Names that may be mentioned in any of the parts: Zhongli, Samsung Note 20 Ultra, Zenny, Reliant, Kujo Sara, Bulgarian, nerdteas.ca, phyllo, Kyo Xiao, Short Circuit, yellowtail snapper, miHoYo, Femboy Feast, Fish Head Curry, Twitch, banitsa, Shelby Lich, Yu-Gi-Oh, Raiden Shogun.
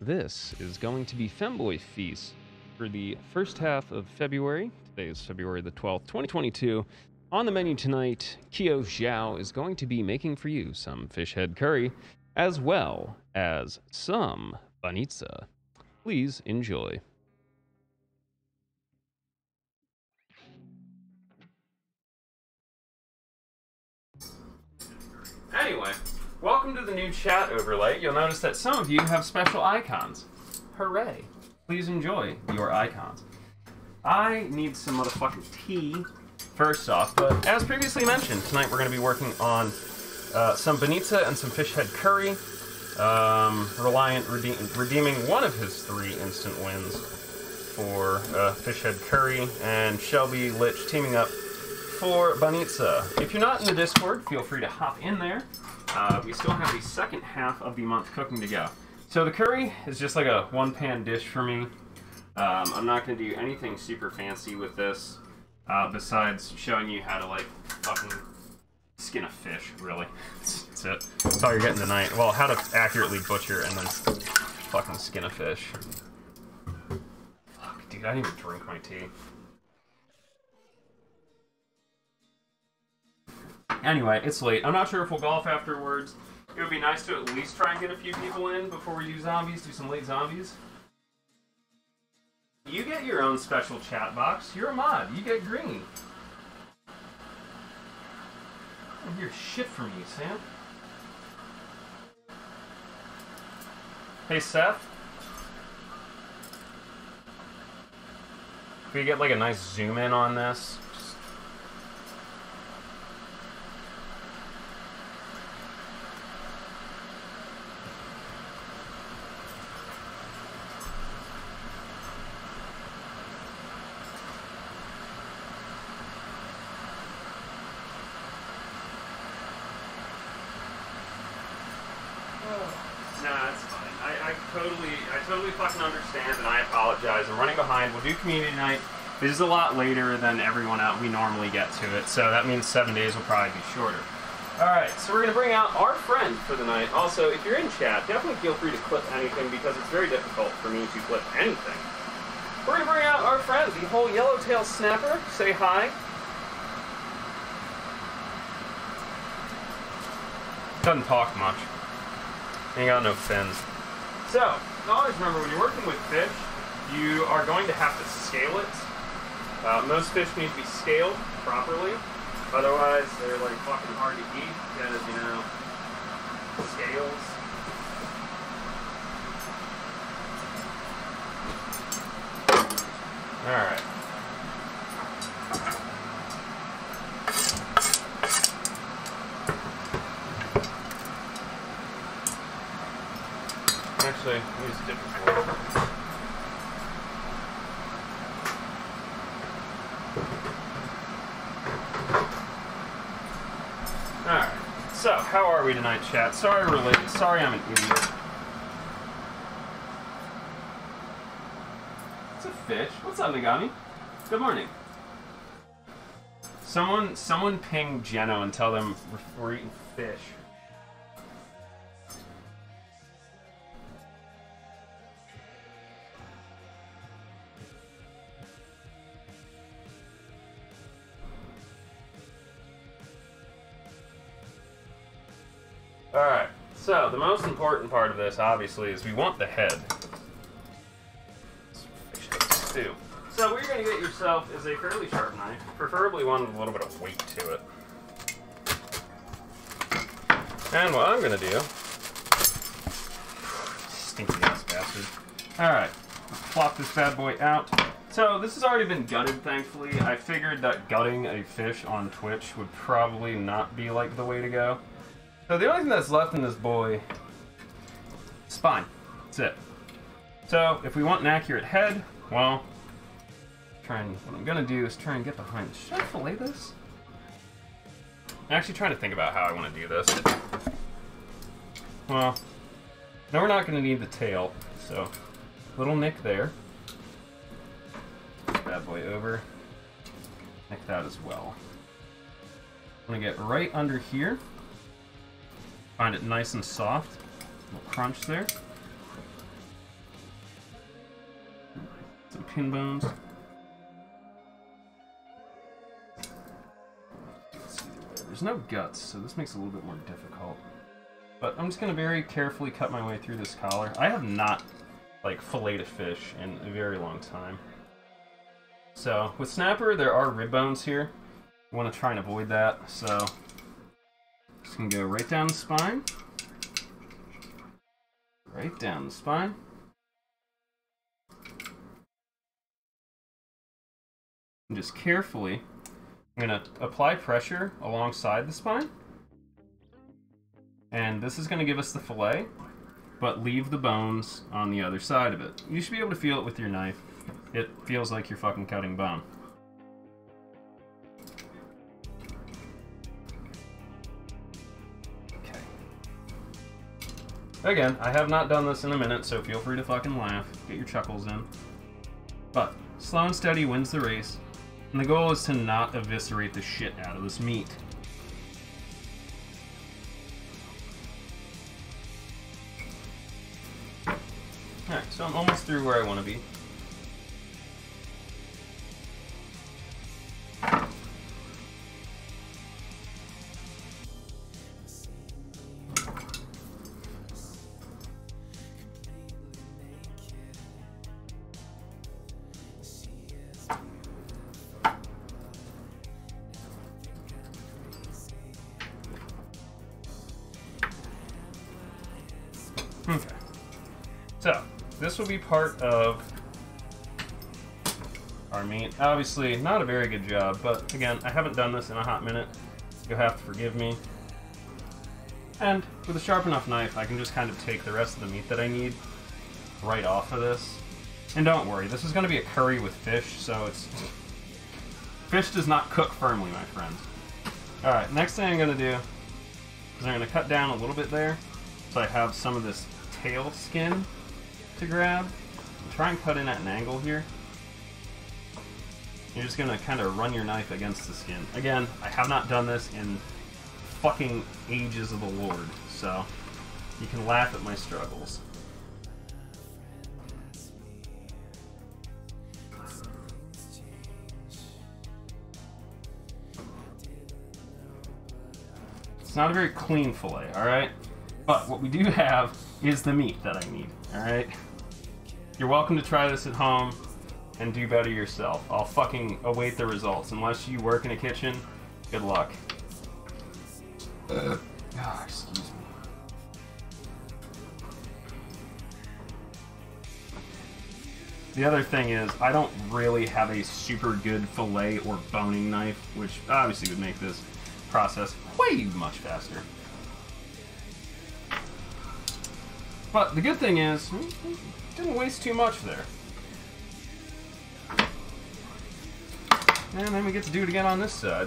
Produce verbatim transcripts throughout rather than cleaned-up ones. This is going to be Femboy Feast for the first half of February. Today is February the twelfth, twenty twenty-two. On the menu tonight, Kyo Xiao is going to be making for you some fish head curry, as well as some banitsa. Please enjoy. Anyway, welcome to the new chat overlay. You'll notice that some of you have special icons. Hooray. Please enjoy your icons. I need some motherfucking tea first off, but as previously mentioned, tonight we're going to be working on uh, some banitsa and some fish head curry. Um, Reliant rede redeeming one of his three instant wins for uh, fish head curry, and Shelby Lich teaming up for banitsa. If you're not in the Discord, feel free to hop in there. Uh, we still have the second half of the month cooking to go. So the curry is just like a one-pan dish for me. Um, I'm not going to do anything super fancy with this, uh, besides showing you how to, like, fucking skin a fish, really. That's it. That's all you're getting tonight. Well, how to accurately butcher and then fucking skin a fish. Fuck, dude, I didn't even drink my tea. Anyway, it's late. I'm not sure if we'll golf afterwards. It would be nice to at least try and get a few people in before we do zombies, do some late zombies. You get your own special chat box. You're a mod. You get green. I don't hear shit from you, Sam. Hey, Seth. Can we get like a nice zoom in on this? Community night. This is a lot later than everyone out we normally get to it, so that means seven days will probably be shorter. Alright, so we're going to bring out our friend for the night. Also, if you're in chat, definitely feel free to clip anything because it's very difficult for me to clip anything. We're going to bring out our friend, the whole yellowtail snapper. Say hi. Doesn't talk much. Ain't got no fins. So, always remember when you're working with fish, you are going to have to scale it. Uh, most fish need to be scaled properly. Otherwise, they're like fucking hard to eat because, you know, scales. Alright. Actually, let me just dip this one. So, how are we tonight, chat? Sorry we're late. Sorry I'm an idiot. It's a fish. What's up, Nagami? Good morning. Someone someone ping Jeno and tell them we're, we're eating fish. Alright, so the most important part of this, obviously, is we want the head. So what you're going to get yourself is a fairly sharp knife, preferably one with a little bit of weight to it. And what I'm going to do... Stinky ass bastard. Alright, plop this bad boy out. So this has already been gutted, thankfully. I figured that gutting a fish on Twitch would probably not be like the way to go. So the only thing that's left in this boy is spine. That's it. So if we want an accurate head, well, try and, what I'm going to do is try and get behind this. Should I fillet this? I'm actually trying to think about how I want to do this. Well, now we're not going to need the tail, so little nick there. Bad boy over. Nick that as well. I'm going to get right under here. Find it nice and soft. A little crunch there. skin bones. Let's see, there's no guts, so this makes it a little bit more difficult. But I'm just going to very carefully cut my way through this collar. I have not, like, filleted a fish in a very long time. So, with snapper, there are rib bones here. You want to try and avoid that, so... I'm just going to go right down the spine. Right down the spine. And just carefully, I'm going to apply pressure alongside the spine. And this is going to give us the fillet, but leave the bones on the other side of it. You should be able to feel it with your knife. It feels like you're fucking cutting bone. Okay. Again, I have not done this in a minute, so feel free to fucking laugh. Get your chuckles in. But, slow and steady wins the race, and the goal is to not eviscerate the shit out of this meat. Alright, so I'm almost through where I want to be. Will be part of our meat. Obviously, not a very good job, but again, I haven't done this in a hot minute. You'll have to forgive me. And with a sharp enough knife, I can just kind of take the rest of the meat that I need right off of this. And don't worry, this is going to be a curry with fish, so it's... Fish does not cook firmly, my friends. Alright, next thing I'm going to do is I'm going to cut down a little bit there, so I have some of this tail skin to grab. Try and cut in at an angle here. You're just gonna kind of run your knife against the skin. Again, I have not done this in fucking ages of the Lord, so you can laugh at my struggles. It's not a very clean fillet, alright? But what we do have is the meat that I need, alright? You're welcome to try this at home and do better yourself. I'll fucking await the results. Unless you work in a kitchen, good luck. Uh. Oh, excuse me. The other thing is, I don't really have a super good fillet or boning knife, which obviously would make this process way much faster. But the good thing is, didn't waste too much there. And then we get to do it again on this side.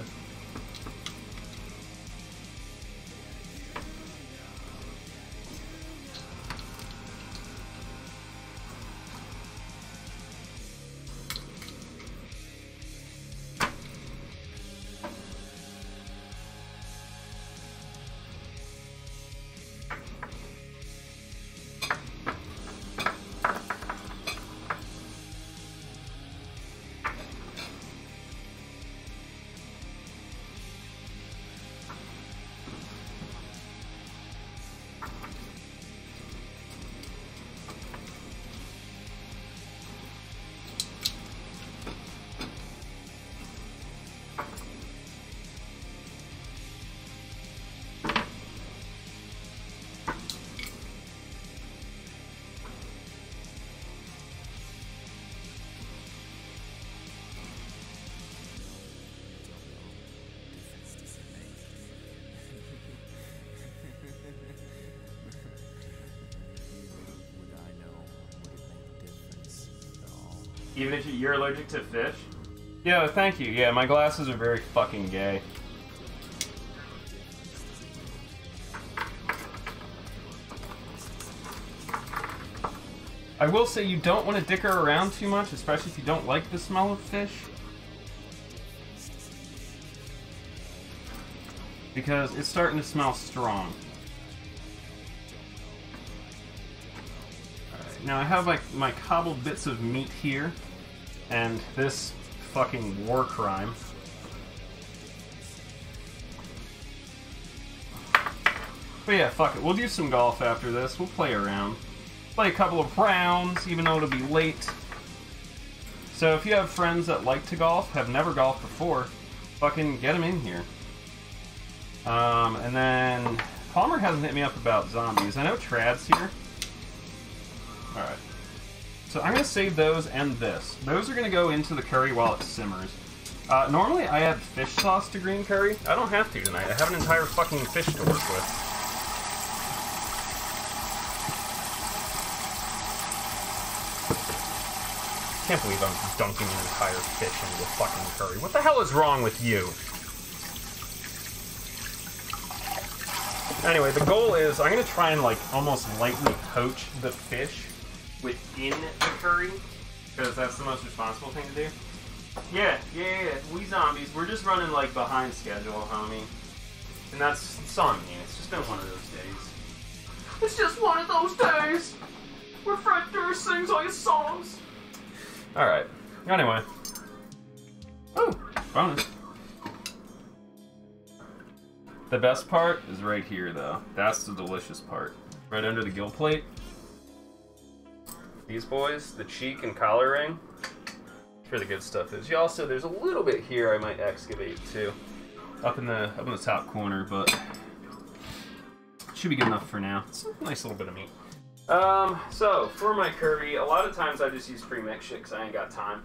Even if you're allergic to fish? Yeah, thank you. Yeah, my glasses are very fucking gay. I will say you don't want to dicker around too much, especially if you don't like the smell of fish. Because it's starting to smell strong. Now I have like my cobbled bits of meat here. and this fucking war crime. But yeah, fuck it. We'll do some golf after this. We'll play around. Play a couple of rounds, even though it'll be late. So if you have friends that like to golf, have never golfed before, fucking get them in here. Um, and then Palmer hasn't hit me up about zombies. I know Trad's here. Alright. So I'm going to save those and this. Those are going to go into the curry while it simmers. Uh, normally I add fish sauce to green curry. I don't have to tonight. I have an entire fucking fish to work with. I can't believe I'm dunking an entire fish into fucking curry. What the hell is wrong with you? Anyway, the goal is I'm going to try and like almost lightly poach the fish within the curry, because that's the most responsible thing to do. Yeah, yeah, yeah, we zombies, we're just running like behind schedule, homie. And that's, it's on me, it's just been one of those days. It's just one of those days where Fred Durst sings all his songs. Alright. Anyway. Oh, bonus. The best part is right here, though. That's the delicious part. Right under the gill plate. These boys, the cheek and collar ring. That's where the good stuff is. You also, there's a little bit here I might excavate, too. Up in the, up in the top corner, but should be good enough for now. It's a nice little bit of meat. Um, so, for my curry, a lot of times I just use pre-mix shit because I ain't got time.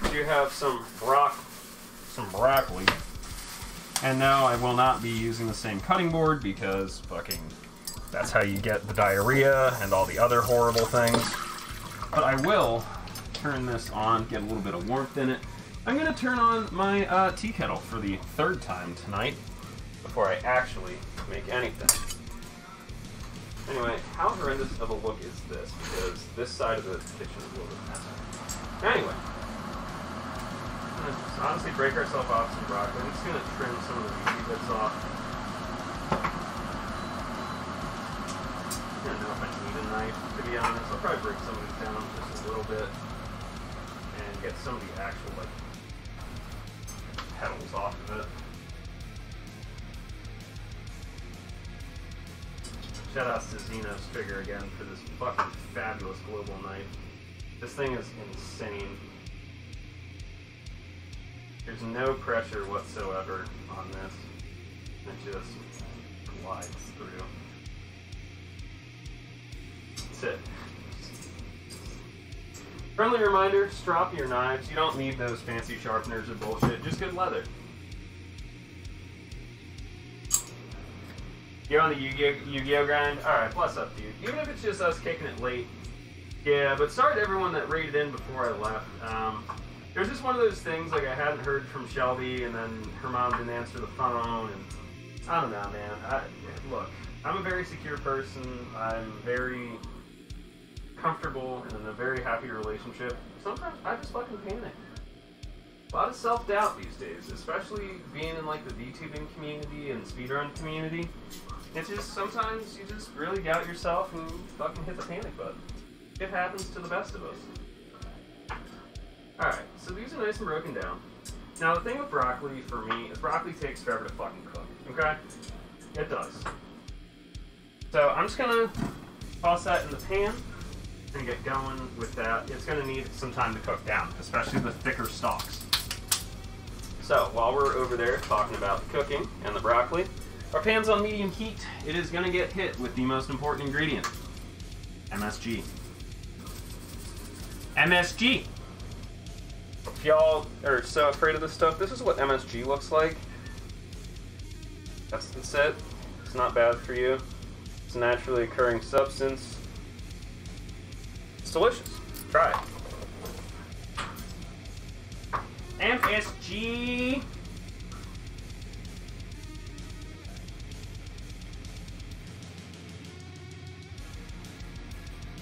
I do have some brock, some broccoli. And no, I will not be using the same cutting board because fucking that's how you get the diarrhea and all the other horrible things. But I will turn this on, get a little bit of warmth in it. I'm going to turn on my uh, tea kettle for the third time tonight before I actually make anything. Anyway, how horrendous of a look is this? Because this side of the kitchen is a little bit messy. Anyway, I'm gonna just honestly break ourselves off some broccoli. I'm just gonna trim some of the meaty bits off. I don't know if I need a knife, to be honest. I'll probably break some of these down just a little bit and get some of the actual like petals off of it. Shoutouts to Zeno's figure again for this fucking fabulous global knife. This thing is insane. There's no pressure whatsoever on this. It just glides through. That's it. Friendly reminder, strop your knives. You don't need those fancy sharpeners or bullshit. Just good leather. You're on the Yu-Gi-Oh Yu-Gi-Oh grind? Alright, bless up, dude. Even if it's just us kicking it late. Yeah, but sorry to everyone that raided in before I left. Um, it was just one of those things, like I hadn't heard from Shelby, and then her mom didn't answer the phone, and I don't know, man. I, look, I'm a very secure person. I'm very comfortable and in a very happy relationship. Sometimes I just fucking panic. A lot of self-doubt these days, especially being in like the VTubing community and speedrun community. It's just sometimes you just really doubt yourself and you fucking hit the panic button. It happens to the best of us. Alright, so these are nice and broken down. Now the thing with broccoli for me is broccoli takes forever to fucking cook, okay? It does. So I'm just gonna toss that in the pan and get going with that. It's gonna need some time to cook down, especially the thicker stalks. So while we're over there talking about cooking and the broccoli, our pan's on medium heat. It is going to get hit with the most important ingredient. M S G. M S G! If y'all are so afraid of this stuff, this is what M S G looks like. That's, that's it. It's not bad for you. It's a naturally occurring substance. It's delicious. Try it. M S G!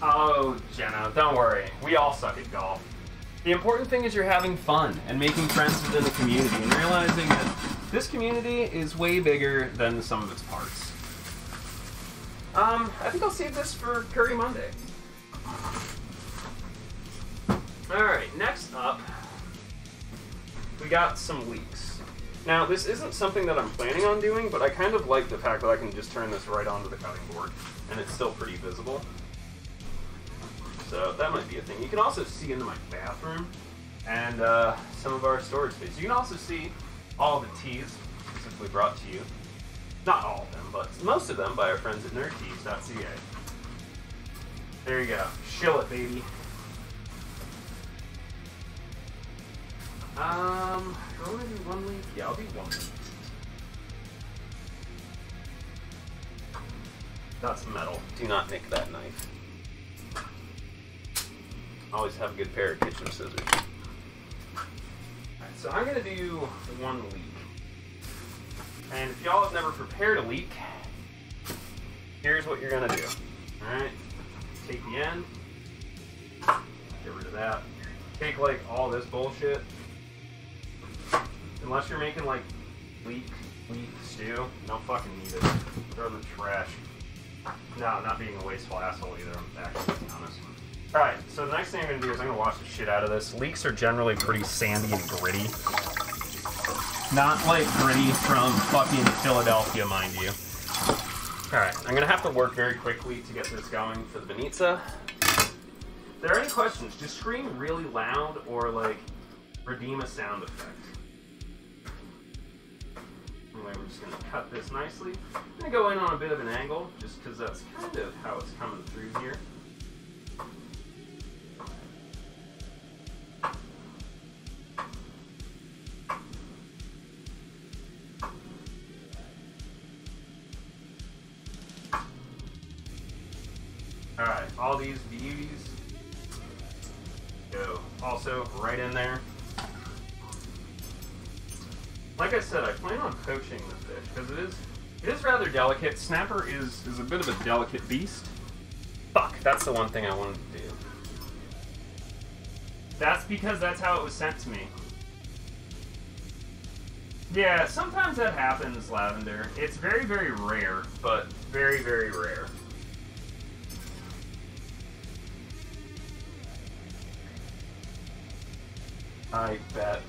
Oh, Jenna, don't worry. We all suck at golf. The important thing is you're having fun and making friends within the community and realizing that this community is way bigger than the sum of its parts. Um, I think I'll save this for Curry Monday. Alright, next up, we got some leaks. Now, this isn't something that I'm planning on doing, but I kind of like the fact that I can just turn this right onto the cutting board, and it's still pretty visible. So that might be a thing. You can also see into my bathroom and uh, some of our storage space. You can also see all the teas specifically brought to you. Not all of them, but most of them by our friends at nerd teas dot c a. There you go. Shill it, baby. Um, do I want to do one leaf? Yeah, I'll do one leaf. That's metal. Do not nick that knife. Always have a good pair of kitchen scissors. Alright, so I'm going to do one leak. And if y'all have never prepared a leak, here's what you're going to do. Alright, take the end, get rid of that. Take like all this bullshit. Unless you're making like leek, leek stew, don't fucking need it. Throw the trash. No, not being a wasteful asshole either, I'm actually being honest. Alright, so the next thing I'm gonna do is I'm gonna wash the shit out of this. Leeks are generally pretty sandy and gritty. Not like gritty from fucking Philadelphia, mind you. Alright, I'm gonna have to work very quickly to get this going for the banitsa. If there are any questions, just scream really loud or like redeem a sound effect. Anyway, we're just going to cut this nicely. I'm going to go in on a bit of an angle, just because that's kind of how it's coming through here. Alright, all these beauties go also right in there. Like I said, I plan on poaching the fish because it is it is rather delicate. Snapper is is a bit of a delicate beast. Fuck, that's the one thing I wanted to do. That's because that's how it was sent to me. Yeah, sometimes that happens, Lavender. It's very, very rare, but very, very rare. I bet.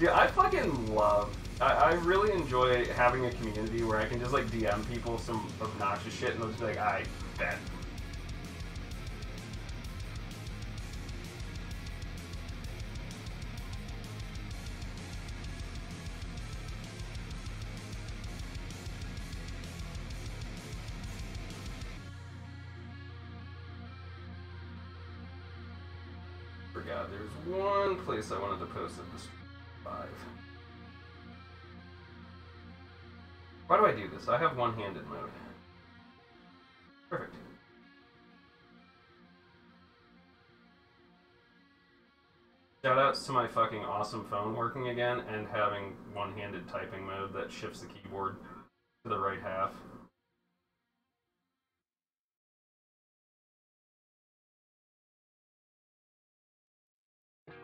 Yeah, I fucking love... I, I really enjoy having a community where I can just, like, D M people some obnoxious shit and they'll just be like, I bet. Forgot, there's one place I wanted to post at this... Five. Why do I do this? I have one-handed mode. Perfect. Shoutouts to my fucking awesome phone working again and having one-handed typing mode that shifts the keyboard to the right half.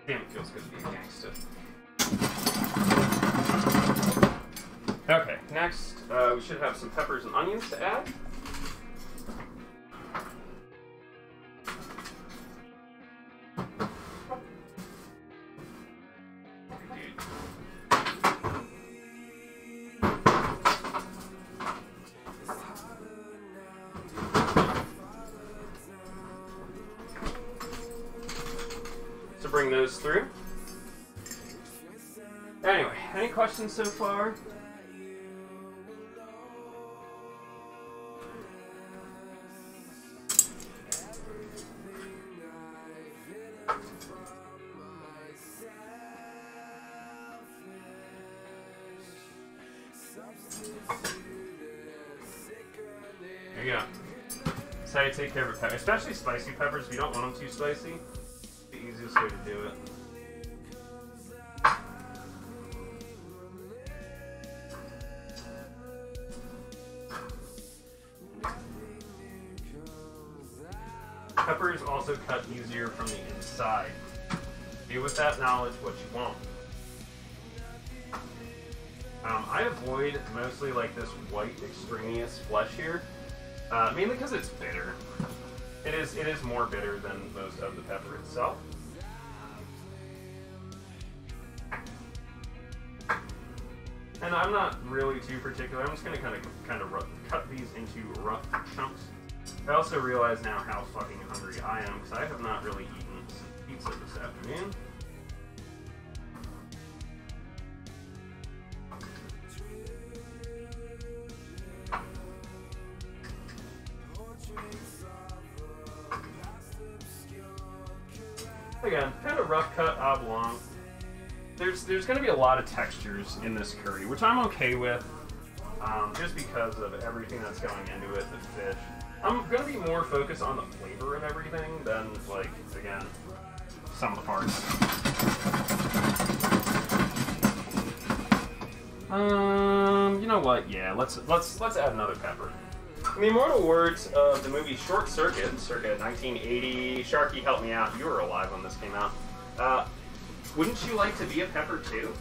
Damn, it feels good to be a gangster. Okay, next uh, we should have some peppers and onions to add. So bring those through. Anyway, any questions so far? There you go. That's how you take care of a pepper, especially spicy peppers. If you don't want them too spicy, it's the easiest way to do it. Peppers also cut easier from the inside. Do with that knowledge what you want. Um, I avoid mostly like this white extraneous flesh here, uh, mainly because it's bitter. It is it is more bitter than most of the pepper itself. and I'm not really too particular. I'm just gonna kind of kind of rough, cut these into rough chunks. I also realize now how fucking hungry I am because I have not really eaten some pizza this afternoon. Again, kind of rough cut oblong. There's there's going to be a lot of textures in this curry, which I'm okay with, um, just because of everything that's going into it, the fish. I'm going to be more focused on the flavor and everything than, like, again, some of the parts. Um, you know what? Yeah, let's let's let's add another pepper. In the immortal words of the movie Short Circuit, circa nineteen eighty, Sharky, help me out. You were alive when this came out. Uh, wouldn't you like to be a pepper too?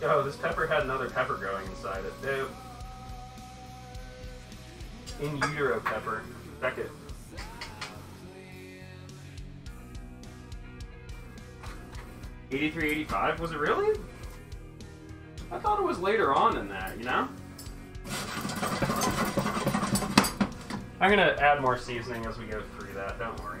Oh, this pepper had another pepper growing inside it. Nope. In utero pepper. Check it. eighty-three eighty-five? Was it really? I thought it was later on in that, you know? I'm gonna add more seasoning as we go through that, don't worry.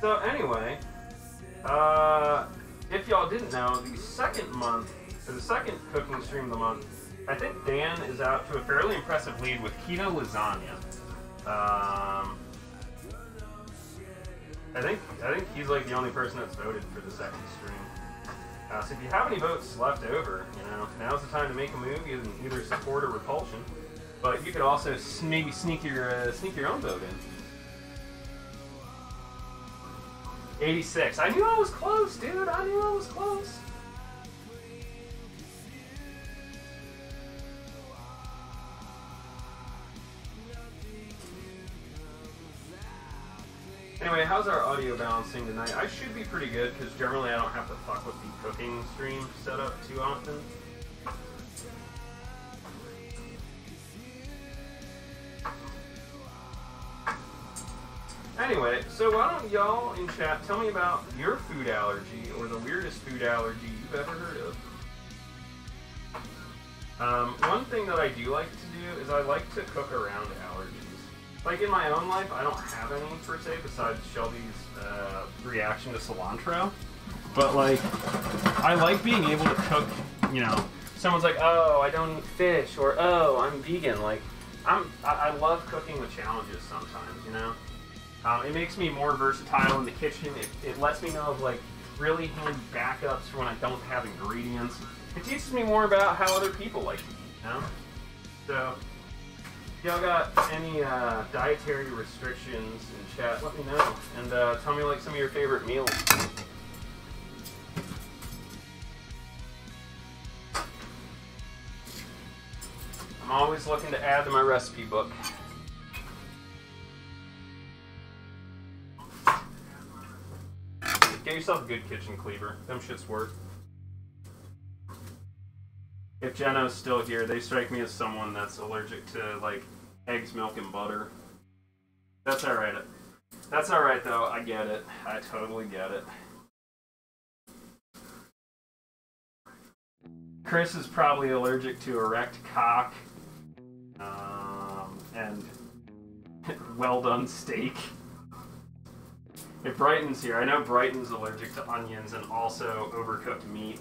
So anyway, uh, if y'all didn't know, the second month, so the second cooking stream of the month, I think Dan is out to a fairly impressive lead with keto lasagna. Um, I think I think he's like the only person that's voted for the second stream. Uh, so if you have any votes left over, you know, now's the time to make a move, either support or repulsion. But you could also maybe sneak your uh, sneak your own vote in. eighty-six. I knew I was close, dude. I knew I was close. Anyway, how's our audio balancing tonight? I should be pretty good because generally I don't have to fuck with the cooking stream setup too often. Anyway, so why don't y'all in chat tell me about your food allergy or the weirdest food allergy you've ever heard of. Um, one thing that I do like to do is I like to cook around allergies. Like in my own life, I don't have any per se besides Shelby's uh, reaction to cilantro. But like, I like being able to cook, you know, someone's like, oh, I don't eat fish, or oh, I'm vegan. Like, I'm, I, I love cooking with challenges sometimes, you know? Um, it makes me more versatile in the kitchen. It, it lets me know of like really handy backups for when I don't have ingredients. It teaches me more about how other people like to eat, you know? So, if y'all got any uh, dietary restrictions in chat, let me know. And uh, tell me like some of your favorite meals. I'm always looking to add to my recipe book. Get yourself a good kitchen cleaver. Them shits work. If Jenna's still here, they strike me as someone that's allergic to, like, eggs, milk, and butter. That's alright. That's alright, though. I get it. I totally get it. Chris is probably allergic to erect cock. Um, and well-done steak. If Brighton's here, I know Brighton's allergic to onions and also overcooked meat.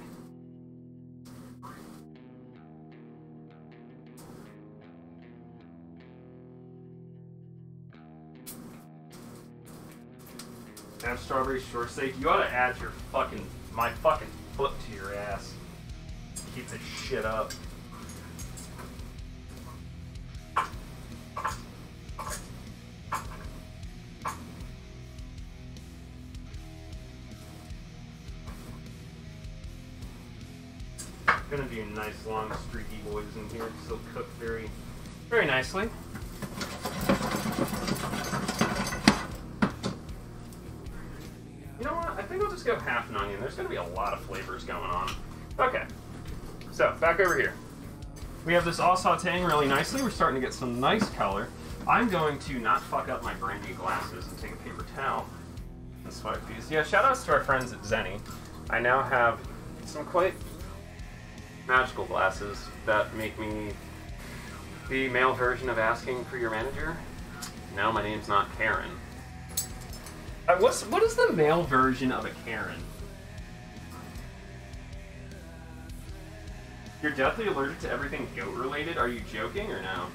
Have strawberry shortcake. You ought to add your fucking, my fucking foot to your ass. Keep this shit up. going to be nice, long, streaky boys in here. Still cook very, very nicely. You know what? I think I'll just go half an onion. There's going to be a lot of flavors going on. Okay. So, back over here. We have this all sauteing really nicely. We're starting to get some nice color. I'm going to not fuck up my brand new glasses and take a paper towel and swipe these. Yeah, shout outs to our friends at Zenny. I now have some quite magical glasses that make me the male version of asking for your manager. Now my name's not Karen. Uh, what's, what is the male version of a Karen? You're deathly allergic to everything goat related? Are you joking or no?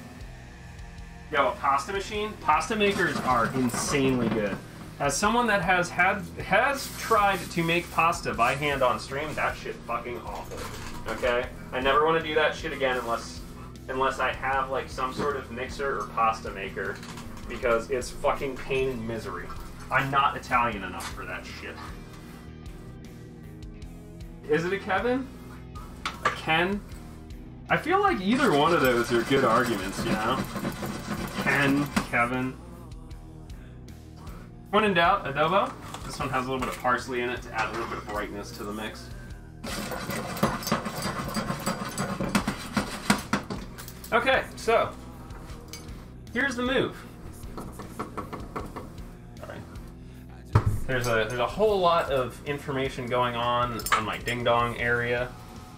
Yo, a pasta machine? Pasta makers are insanely good. As someone that has had has tried to make pasta by hand on stream, that shit fucking awful. Okay? I never want to do that shit again unless unless I have like some sort of mixer or pasta maker, because it's fucking pain and misery. I'm not Italian enough for that shit. Is it a Kevin? A Ken? I feel like either one of those are good arguments, you know? Ken, Kevin. When in doubt, adobo. This one has a little bit of parsley in it to add a little bit of brightness to the mix. Okay, so here's the move. All right. There's a there's a whole lot of information going on on my ding dong area.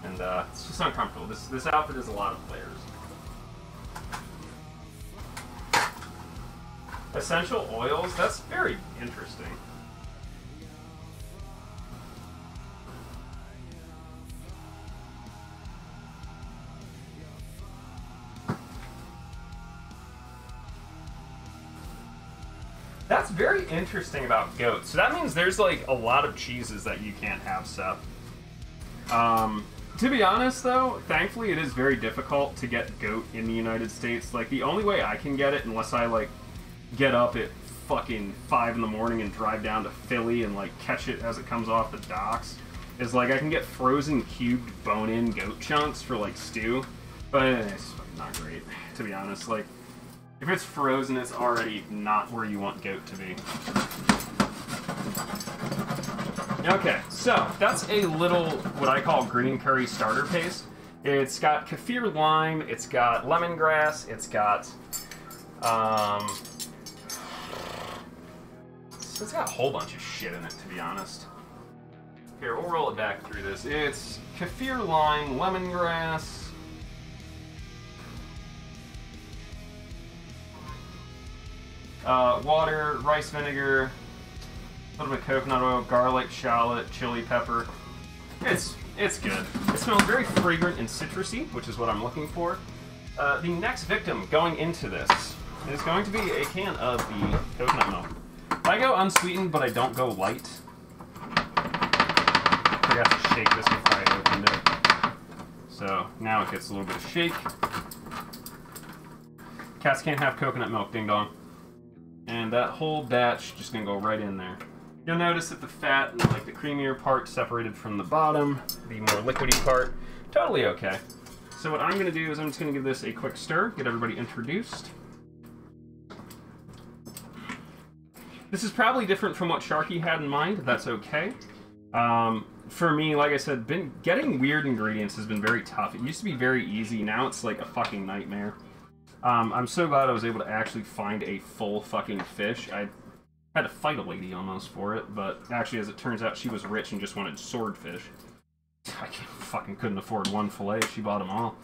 And uh, it's just uncomfortable. This this outfit is a lot of layers. Essential oils, that's very interesting. That's very interesting about goats. So that means there's like a lot of cheeses that you can't have, Seth. Um... To be honest, though, thankfully it is very difficult to get goat in the United States. Like, the only way I can get it, unless I, like, get up at fucking five in the morning and drive down to Philly and, like, catch it as it comes off the docks, is, like, I can get frozen, cubed, bone-in goat chunks for, like, stew. But it's not great, to be honest. Like, if it's frozen, it's already not where you want goat to be. Okay, so that's a little what I call green curry starter paste. It's got kaffir lime, it's got lemongrass, it's got um, it's got a whole bunch of shit in it, to be honest. Here, we'll roll it back through this. It's kaffir lime, lemongrass. Uh, water, rice vinegar, a little bit of coconut oil, garlic, shallot, chili pepper. It's it's good. It smells very fragrant and citrusy, which is what I'm looking for. Uh, the next victim going into this is going to be a can of the coconut milk. I go unsweetened, but I don't go light. I have to shake this before I opened it. So now it gets a little bit of shake. Cats can't have coconut milk, ding dong. And that whole batch just gonna go right in there. You'll notice that the fat and like the creamier part separated from the bottom, the more liquidy part, totally okay. So what I'm going to do is I'm just going to give this a quick stir, get everybody introduced. This is probably different from what Sharky had in mind, that's okay. Um, for me, like I said, been getting weird ingredients has been very tough. It used to be very easy, now it's like a fucking nightmare. Um, I'm so glad I was able to actually find a full fucking fish. I had to fight a lady almost for it, but actually, as it turns out, she was rich and just wanted swordfish. I can't, fucking couldn't afford one fillet. She bought them all.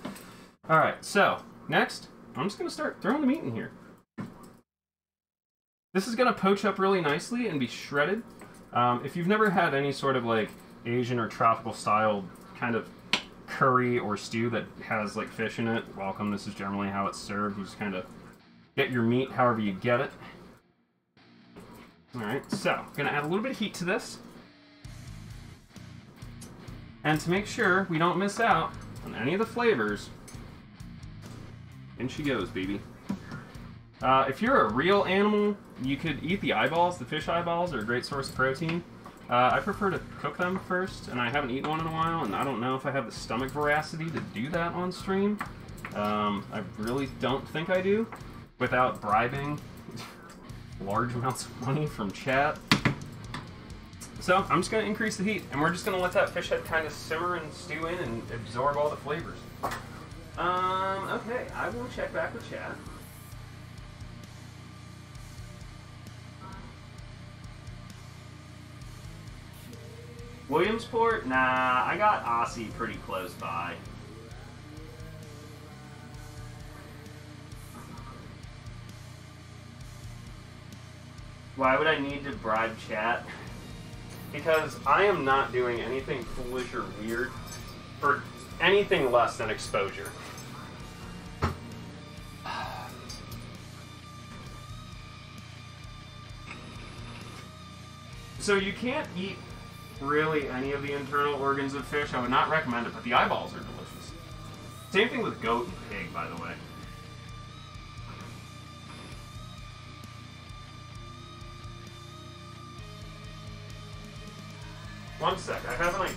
All right, so next, I'm just gonna start throwing the meat in here. This is gonna poach up really nicely and be shredded. Um, if you've never had any sort of like Asian or tropical style kind of curry or stew that has like fish in it, welcome. This is generally how it's served. You just kind of get your meat however you get it. Alright, so I'm going to add a little bit of heat to this. And to make sure we don't miss out on any of the flavors, in she goes, baby. Uh, if you're a real animal, you could eat the eyeballs. The fish eyeballs are a great source of protein. Uh, I prefer to cook them first, and I haven't eaten one in a while, and I don't know if I have the stomach veracity to do that on stream. Um, I really don't think I do, without bribing large amounts of money from chat. So I'm just going to increase the heat, and we're just going to let that fish head kind of simmer and stew in and absorb all the flavors. Um, okay, I will check back with chat. Williamsport? Nah, I got Aussie pretty close by. Why would I need to bribe chat? Because I am not doing anything foolish or weird for anything less than exposure. So you can't eat really any of the internal organs of fish. I would not recommend it, but the eyeballs are delicious. Same thing with goat and pig, by the way. One sec, I have an idea.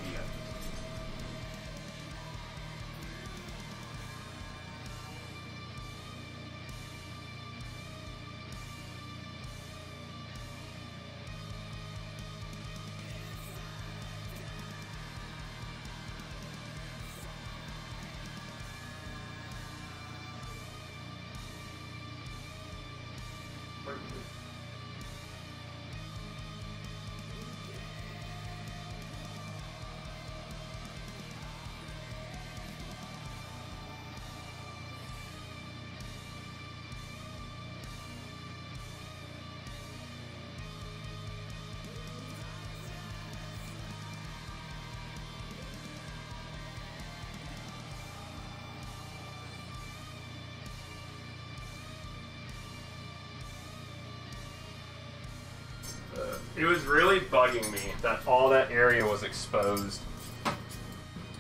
It was really bugging me that all that area was exposed.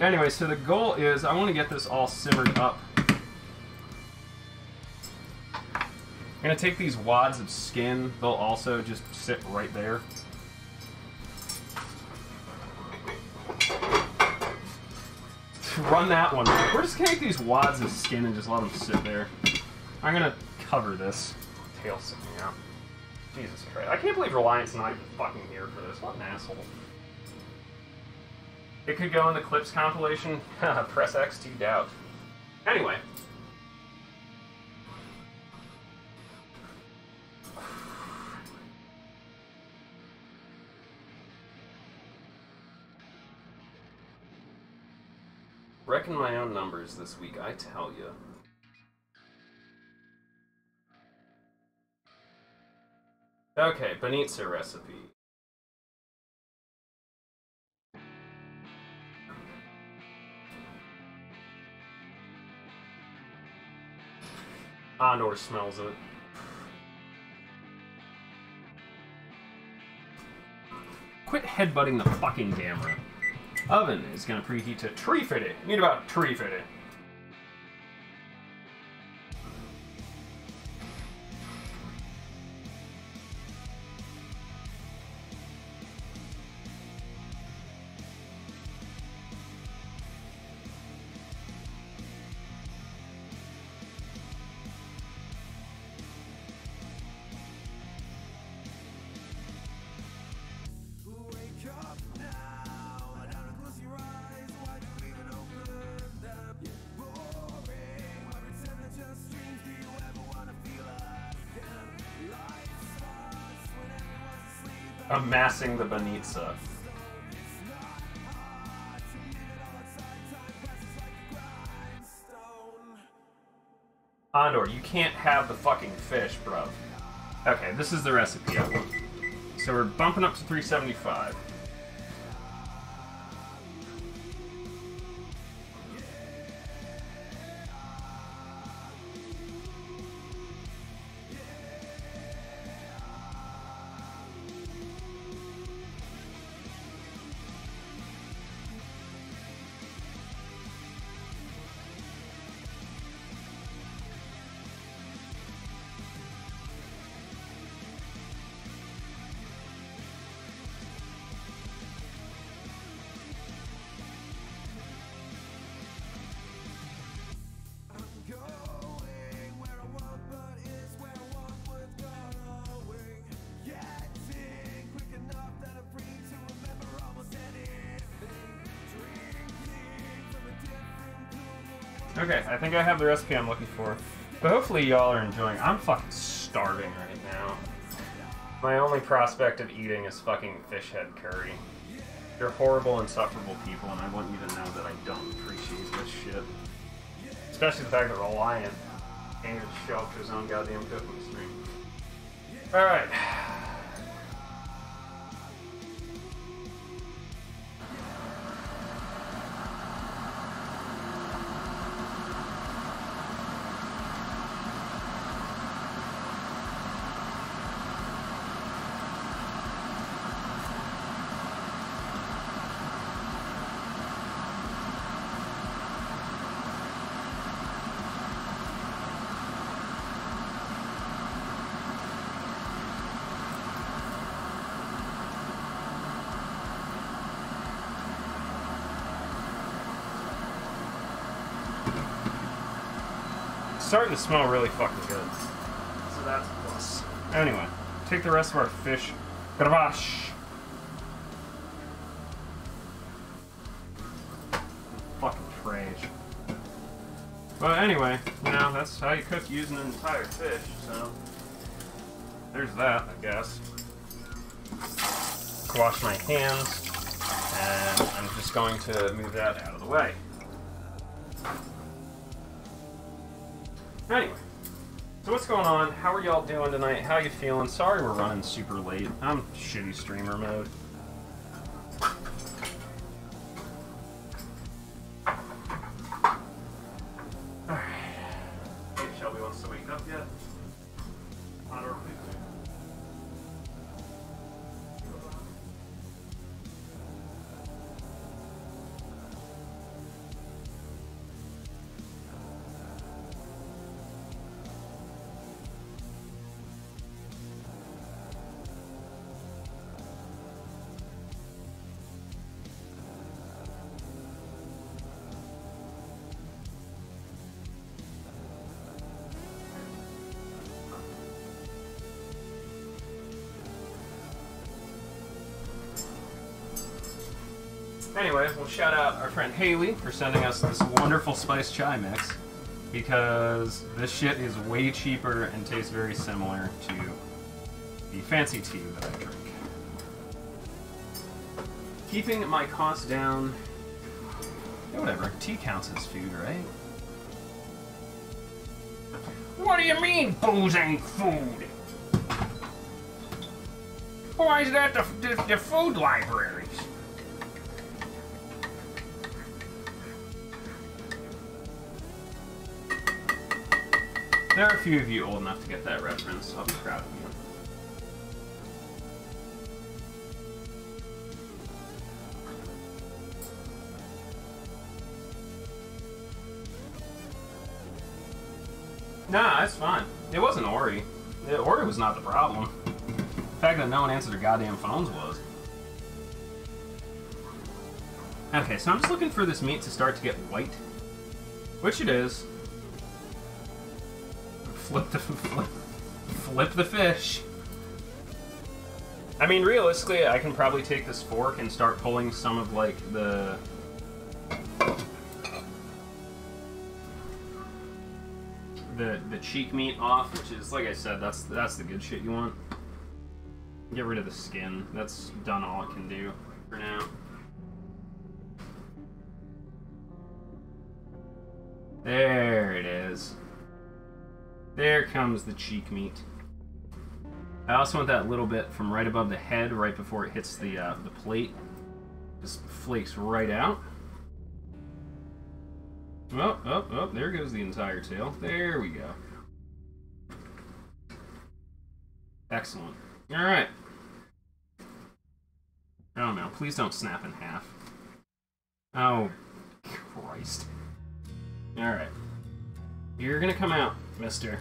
Anyway, so the goal is I want to get this all simmered up. I'm going to take these wads of skin. They'll also just sit right there. Run that one. We're just going to take these wads of skin and just let them sit there. I'm going to cover this. Tail sticking out. Jesus Christ. I can't believe Reliant's not even fucking here for this. What an asshole. It could go in the clips compilation. Press X to doubt. Anyway. Reckon my own numbers this week, I tell ya. Okay, banitsa recipe. Andor smells it. Quit headbutting the fucking camera. Oven is gonna preheat to tree fit it. Need about tree fit it. Amassing the banitsa. Andor, you can't have the fucking fish, bro. Okay, this is the recipe I want. So we're bumping up to three seventy-five. Okay, I think I have the recipe I'm looking for. But hopefully y'all are enjoying. I'm fucking starving right now. My only prospect of eating is fucking fish head curry. You're horrible, insufferable people, and I want you to know that I don't appreciate this shit. Especially the fact that Reliant can't even show up to his own goddamn cooking stream. Alright. Starting to smell really fucking good. So that's a plus. Anyway, take the rest of our fish gravlash. Fucking trash. But anyway, you know, that's how you cook using an entire fish, so there's that, I guess. Wash my hands, and I'm just going to move that out of the way. Anyway, so what's going on? How are y'all doing tonight? How you feeling? Sorry we're running super late. I'm shitty streamer mode. Alright. Hey, Shelby wants to wake up yet? Not early. Anyway, we'll shout out our friend Haley for sending us this wonderful spice chai mix, because this shit is way cheaper and tastes very similar to the fancy tea that I drink. Keeping my costs down. Yeah, whatever, tea counts as food, right? What do you mean booze ain't food? Why is that the, the, the food library? There are a few of you old enough to get that reference, so I'll be proud of you. Nah, that's fine. It wasn't Ori. It, Ori was not the problem. The fact that no one answered their goddamn phones was. Okay, so I'm just looking for this meat to start to get white. Which it is. Flip the, flip, flip the fish. I mean, realistically, I can probably take this fork and start pulling some of, like, the... The, the cheek meat off, which is, like I said, that's, that's the good shit you want. Get rid of the skin. That's done all it can do for now. There it is. There comes the cheek meat. I also want that little bit from right above the head, right before it hits the uh, the plate. Just flakes right out. Oh, oh, oh, there goes the entire tail. There we go. Excellent. Alright. Oh no, please don't snap in half. Oh, Christ. Alright. You're gonna come out, mister.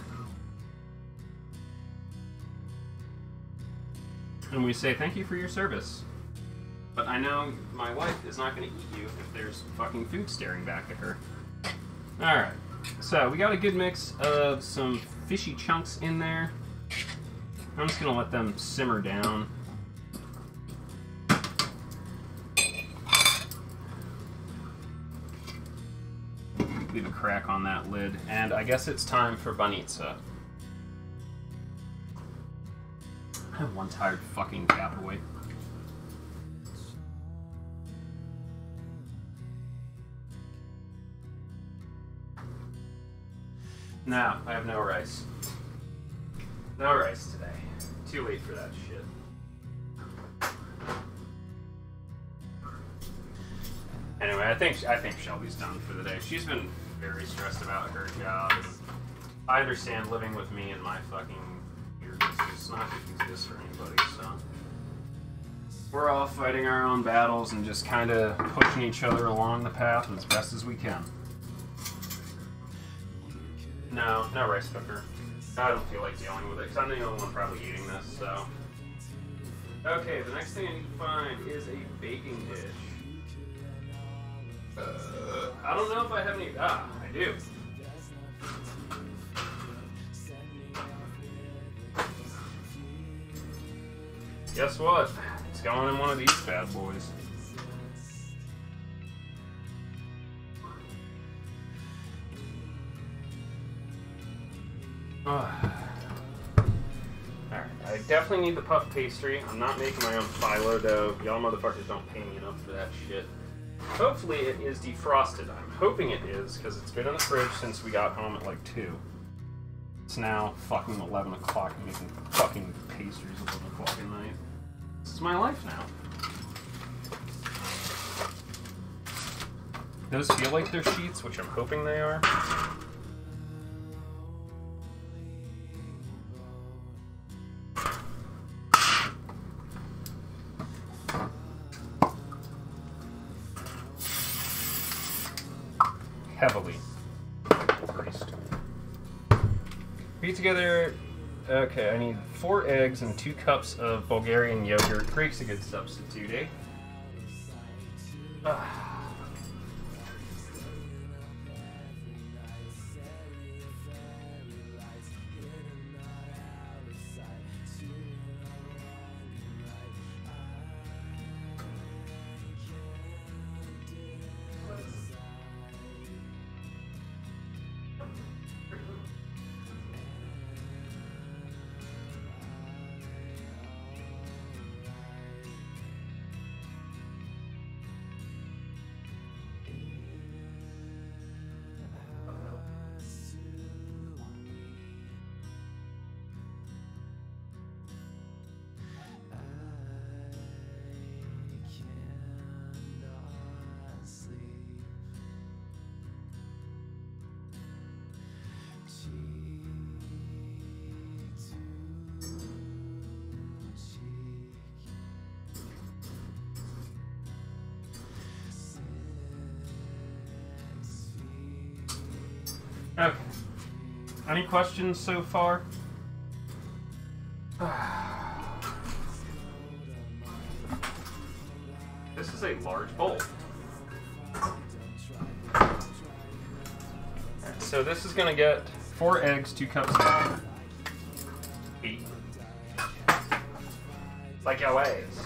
And we say thank you for your service. But I know my wife is not gonna eat you if there's fucking food staring back at her. Alright, so we got a good mix of some fishy chunks in there. I'm just gonna let them simmer down. Leave a crack on that lid, and I guess it's time for banitsa. I have one tired fucking cap away. Now, I have no rice. No rice today. Too late for that shit. Anyway, I think I think Shelby's done for the day. She's been very stressed about her job. I understand living with me and my fucking weirdness is not gonna exist for anybody, so we're all fighting our own battles and just kind of pushing each other along the path as best as we can. No, no rice cooker. I don't feel like dealing with it because I'm the only one probably eating this. So okay, the next thing I need to find is a baking dish. Uh, I don't know if I have any. Ah, I do. Guess what? It's going in one of these bad boys. Alright, I definitely need the puff pastry. I'm not making my own phyllo dough. Y'all motherfuckers don't pay me enough for that shit. Hopefully it is defrosted. I'm hoping it is, because it's been in the fridge since we got home at like two. It's now fucking eleven o'clock and making fucking pastries at eleven o'clock at night. This is my life now. Those feel like they're sheets, which I'm hoping they are. Heavily greased. Beat together. Okay, I need four eggs and two cups of Bulgarian yogurt. Greek's a good substitute, eh? Uh. Okay. Any questions so far? This is a large bowl. Alright, so this is gonna get four eggs, two cups of meat. Like your ways.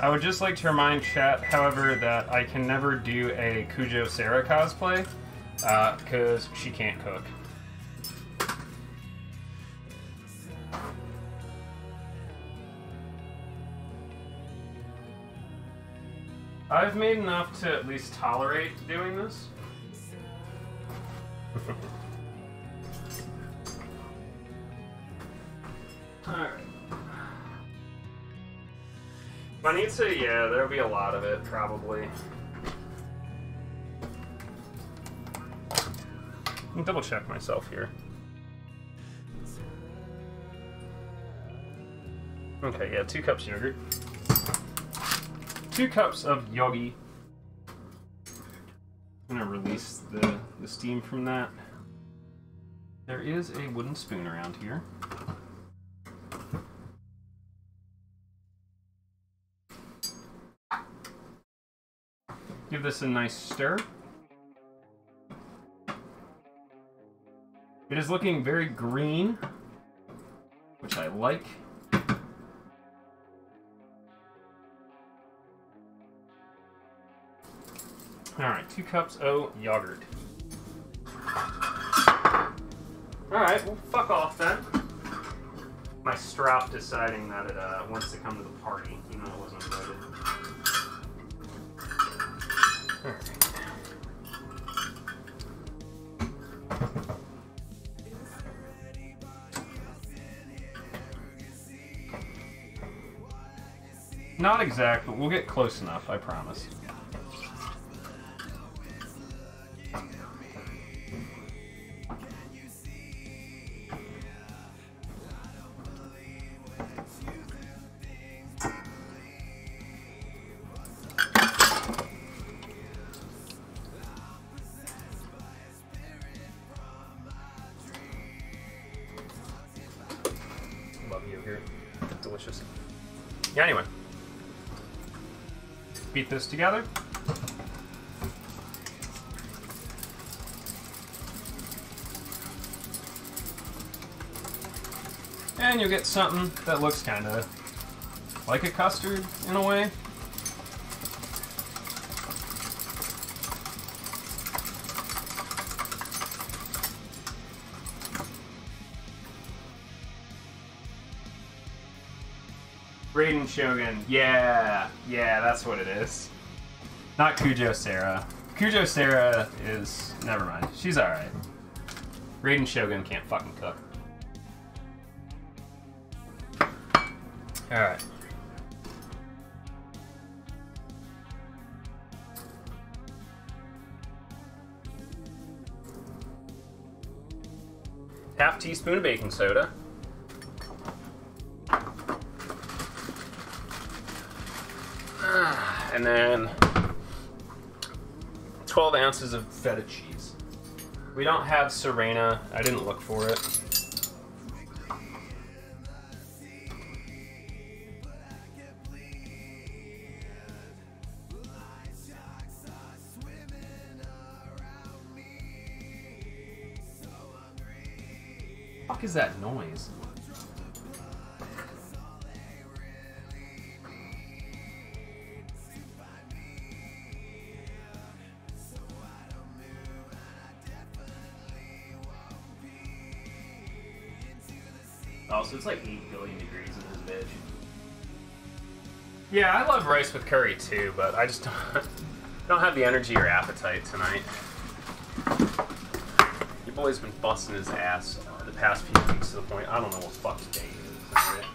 I would just like to remind chat, however, that I can never do a Kujo Sara cosplay, uh, because she can't cook. I've made enough to at least tolerate doing this. Alright. Banitsa, yeah, there'll be a lot of it, probably. Let me double check myself here. Okay, yeah, two cups yogurt. Two cups of yogi. I'm gonna release the, the steam from that. There is a wooden spoon around here. Give this a nice stir. It is looking very green, which I like. Alright, two cups of yogurt. Alright, well, fuck off then. My Strout deciding that it uh, wants to come to the party, even though it wasn't invited. Alright. Not exact, but we'll get close enough, I promise. This together. And you'll get something that looks kind of like a custard in a way. Raiden Shogun, yeah, yeah, that's what it is. Not Kujo Sara. Kujo Sara is, never mind, she's alright. Raiden Shogun can't fucking cook. Alright. Half teaspoon of baking soda. And then twelve ounces of feta cheese. We don't have Serena. I didn't look for it. What the fuck is that noise? So it's like eight billion degrees in this bitch. Yeah, I love rice with curry too, but I just don't, don't have the energy or appetite tonight. Your boy's been busting his ass uh, the past few weeks to the point I don't know what fuck today is.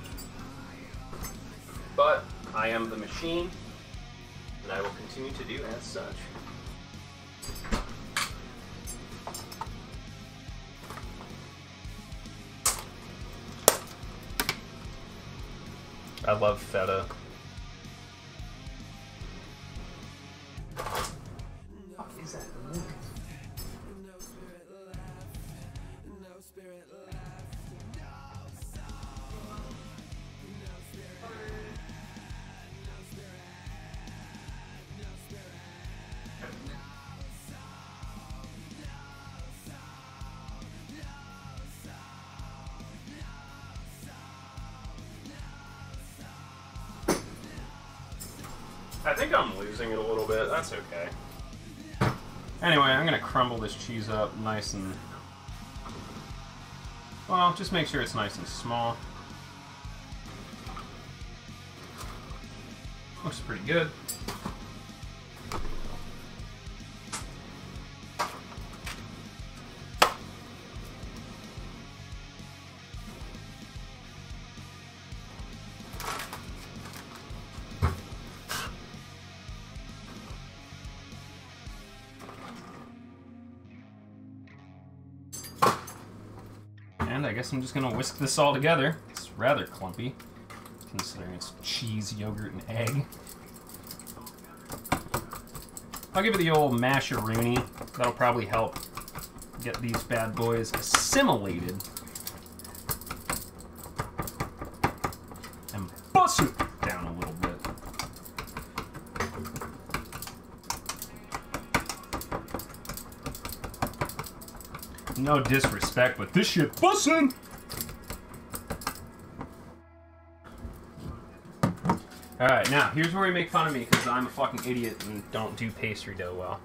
But I am the machine, and I will continue to do as such. I love feta. What is that? I think I'm losing it a little bit. That's okay. Anyway, I'm gonna crumble this cheese up nice and... Well, just make sure it's nice and small. Looks pretty good. I guess I'm just gonna whisk this all together. It's rather clumpy, considering it's cheese, yogurt, and egg. I'll give it the old masheroonie. That'll probably help get these bad boys assimilated. And bust it down a little bit. No disrespect, but this shit bussin'! Alright, now, here's where you make fun of me, because I'm a fucking idiot and don't do pastry dough well.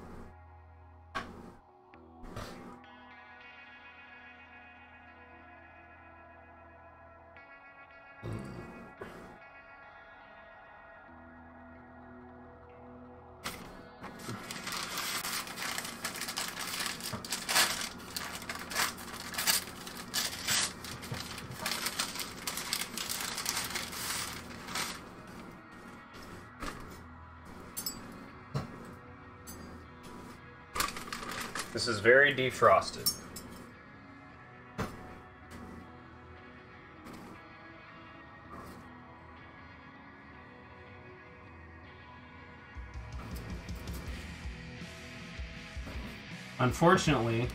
This is very defrosted. Unfortunately,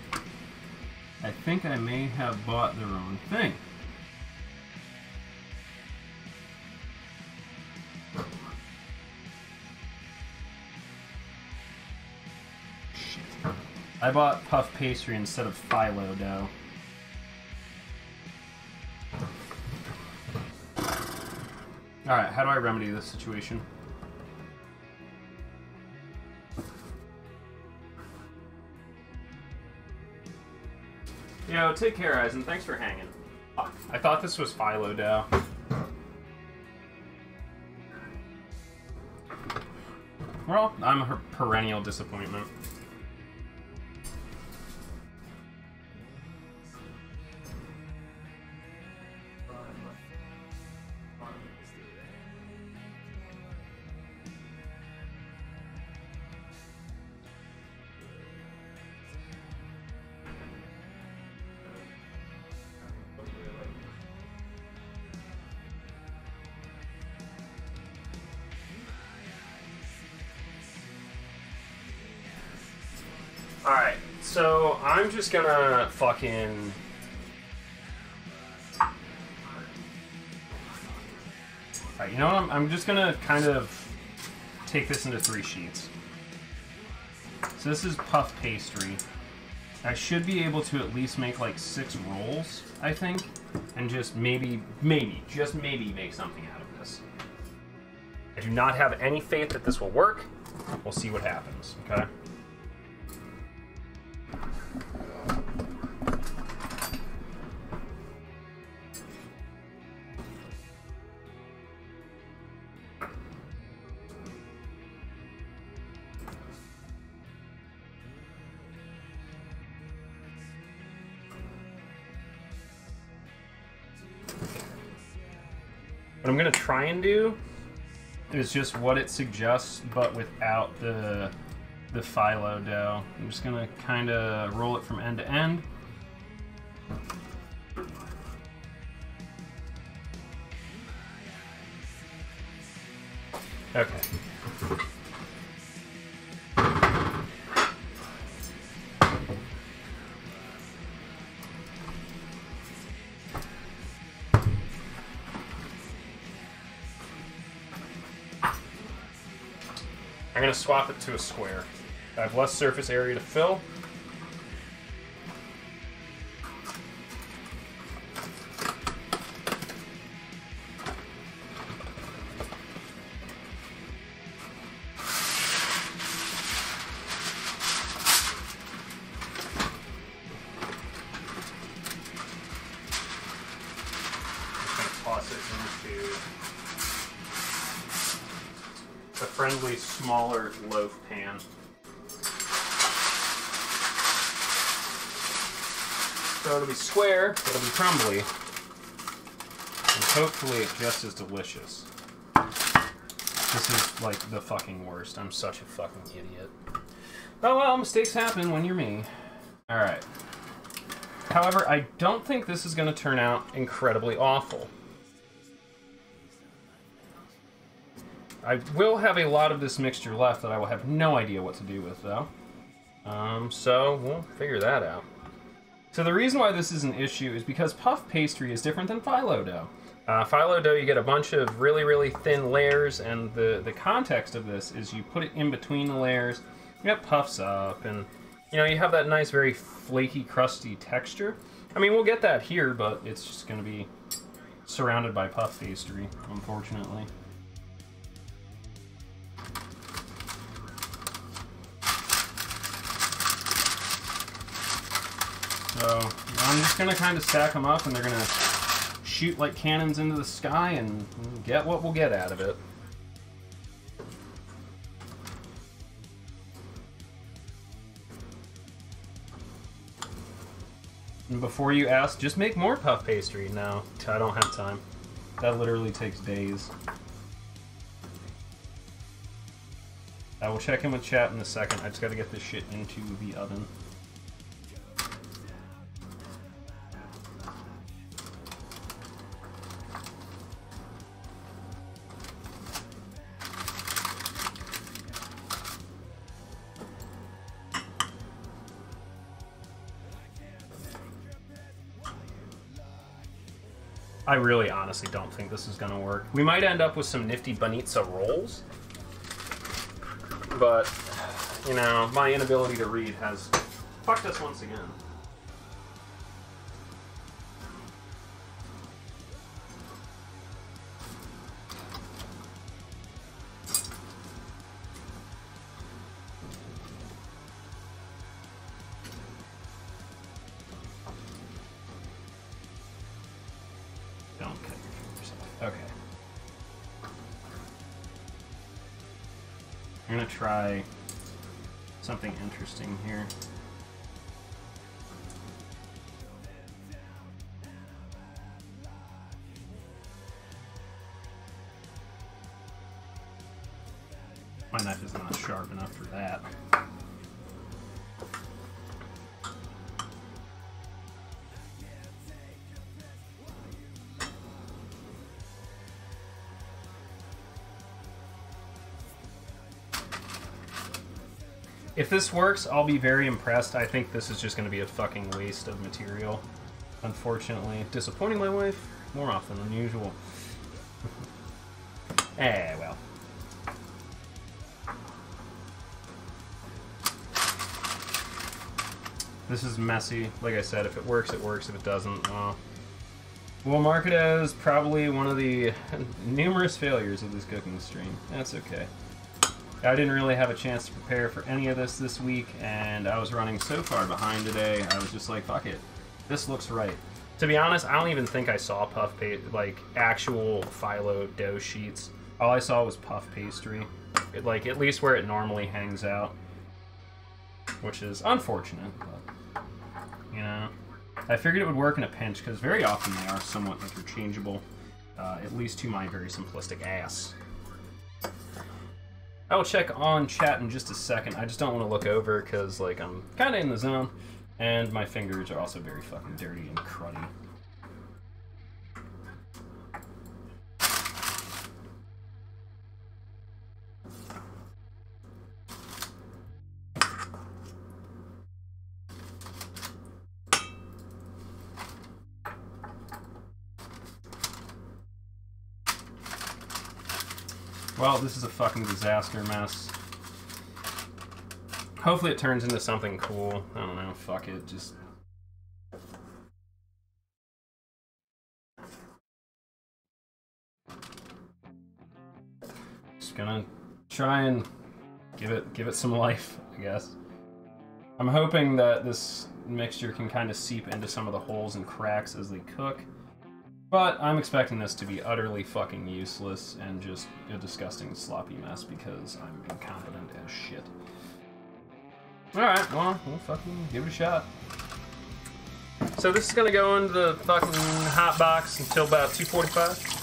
I think I may have bought the wrong thing. I bought puff pastry instead of phyllo dough. Alright, how do I remedy this situation? Yo, take care, Aizen. Thanks for hanging. Fuck. I thought this was phyllo dough. Well, I'm a perennial disappointment. Alright, so I'm just gonna fucking... Alright, you know what, I'm, I'm just gonna kind of take this into three sheets. So this is puff pastry. I should be able to at least make like six rolls, I think, and just maybe, maybe, just maybe make something out of this. I do not have any faith that this will work. We'll see what happens, okay? What I'm gonna try and do is just what it suggests, but without the the phyllo dough. I'm just gonna kind of roll it from end to end. Okay. I'm going to swap it to a square. I have less surface area to fill. Smaller loaf pan. So it'll be square, but it'll be crumbly, and hopefully it just is delicious. This is like the fucking worst. I'm such a fucking idiot. Oh well, mistakes happen when you're me. Alright. However, I don't think this is going to turn out incredibly awful. I will have a lot of this mixture left that I will have no idea what to do with, though. Um, so we'll figure that out. So the reason why this is an issue is because puff pastry is different than phyllo dough. Uh, phyllo dough, you get a bunch of really, really thin layers, and the, the context of this is you put it in between the layers, and it puffs up, and you know, you have that nice, very flaky, crusty texture. I mean, we'll get that here, but it's just going to be surrounded by puff pastry, unfortunately. So, I'm just going to kind of stack them up, and they're going to shoot like cannons into the sky and get what we'll get out of it. And before you ask, just make more puff pastry. No, I don't have time. That literally takes days. I will check in with chat in a second. I just got to get this shit into the oven. I really honestly don't think this is gonna work. We might end up with some nifty banitsa rolls, but you know, my inability to read has fucked us once again. Try something interesting here. My knife is not sharp enough for that. If this works, I'll be very impressed. I think this is just going to be a fucking waste of material, unfortunately. Disappointing my wife more often than usual. Eh, well. This is messy. Like I said, if it works, it works. If it doesn't, well, we'll mark it as probably one of the numerous failures of this cooking stream. That's okay. I didn't really have a chance to prepare for any of this this week, and I was running so far behind today, I was just like, fuck it. This looks right. To be honest, I don't even think I saw puff pa- like actual phyllo dough sheets. All I saw was puff pastry, it, like at least where it normally hangs out, which is unfortunate, but, you know. I figured it would work in a pinch, because very often they are somewhat interchangeable, uh, at least to my very simplistic ass. I will check on chat in just a second. I just don't want to look over because, like, I'm kind of in the zone, and my fingers are also very fucking dirty and cruddy. Well, this is a fucking disaster mess. Hopefully it turns into something cool. I don't know, fuck it, just... Just gonna try and give it, give it some life, I guess. I'm hoping that this mixture can kind of seep into some of the holes and cracks as they cook. But I'm expecting this to be utterly fucking useless and just a disgusting sloppy mess because I'm incompetent as shit. Alright, well, we'll fucking give it a shot. So this is gonna go into the fucking hot box until about two forty-five.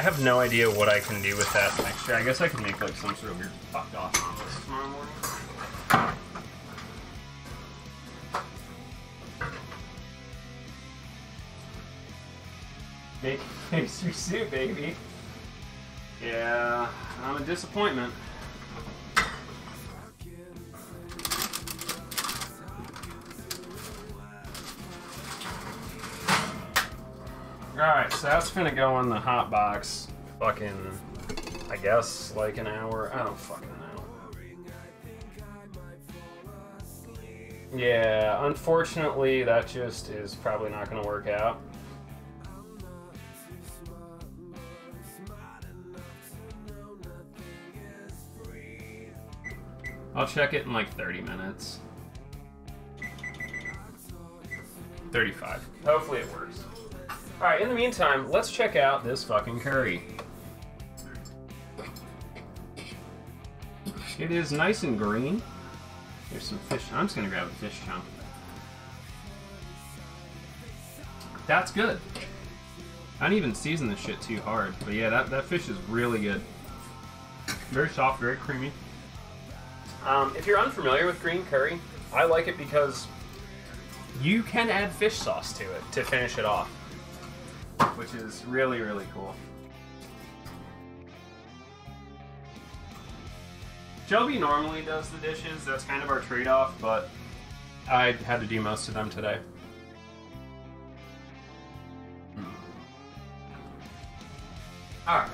I have no idea what I can do with that next year. I guess I could make like some sort of weird fucked off omelets tomorrow morning. Make pastry soup, baby. Yeah, I'm a disappointment. Alright, so that's gonna go in the hot box fucking, I guess, like an hour. I don't fucking know. Yeah, unfortunately, that just is probably not gonna work out. I'll check it in like thirty minutes. thirty-five. Hopefully it works. Alright, in the meantime, let's check out this fucking curry. It is nice and green. There's some fish. I'm just gonna grab a fish chunk. That's good. I didn't even season this shit too hard. But yeah, that, that fish is really good. Very soft, very creamy. Um, if you're unfamiliar with green curry, I like it because you can add fish sauce to it to finish it off, which is really, really cool. Shelby normally does the dishes, that's kind of our trade-off, but I had to do most of them today. Hmm. Alright.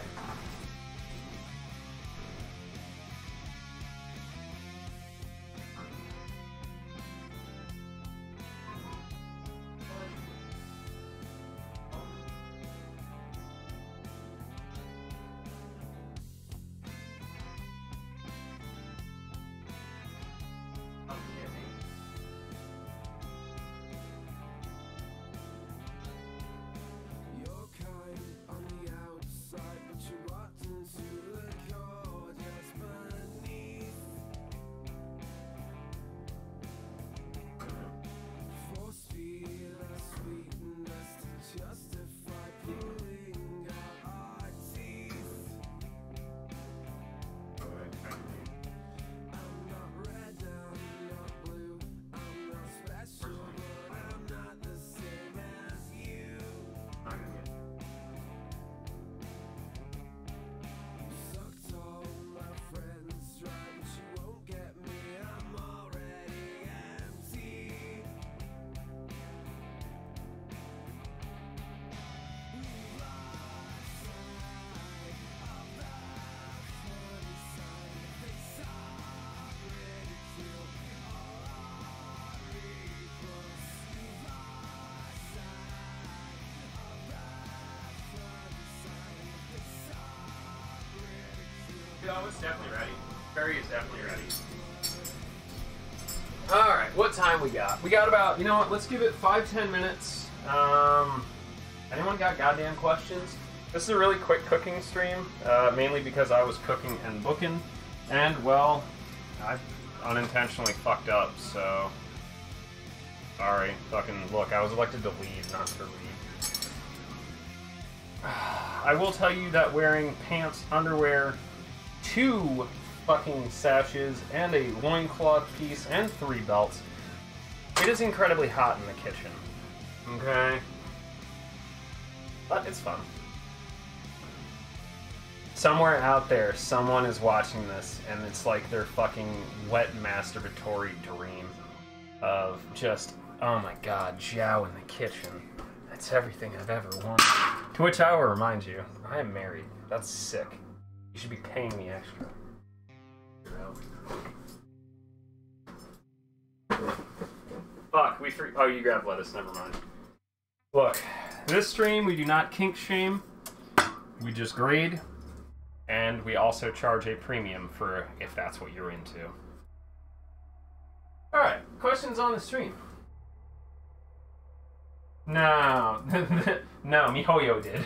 Oh, it's definitely ready. Curry is definitely ready. Alright, what time we got? We got about, you know what, let's give it five, ten minutes. Um, anyone got goddamn questions? This is a really quick cooking stream, uh, mainly because I was cooking and booking, and, well, I unintentionally fucked up, so... Sorry, fucking, look, I was elected to lead, not to read. I will tell you that wearing pants, underwear, two fucking sashes, and a loincloth piece, and three belts. It is incredibly hot in the kitchen. Okay? But it's fun. Somewhere out there, someone is watching this, and it's like their fucking wet masturbatory dream of just, oh my god, Xiao in the kitchen. That's everything I've ever wanted. To which I will remind you, I am married. That's sick. You should be paying me extra. Fuck, we free. Oh, you grabbed lettuce, never mind. Look, this stream we do not kink shame. We just grade. And we also charge a premium for if that's what you're into. Alright, questions on the stream. No. No, miHoYo did.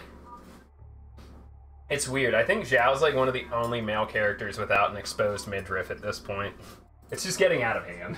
It's weird. I think Xiao's like one of the only male characters without an exposed midriff at this point. It's just getting out of hand.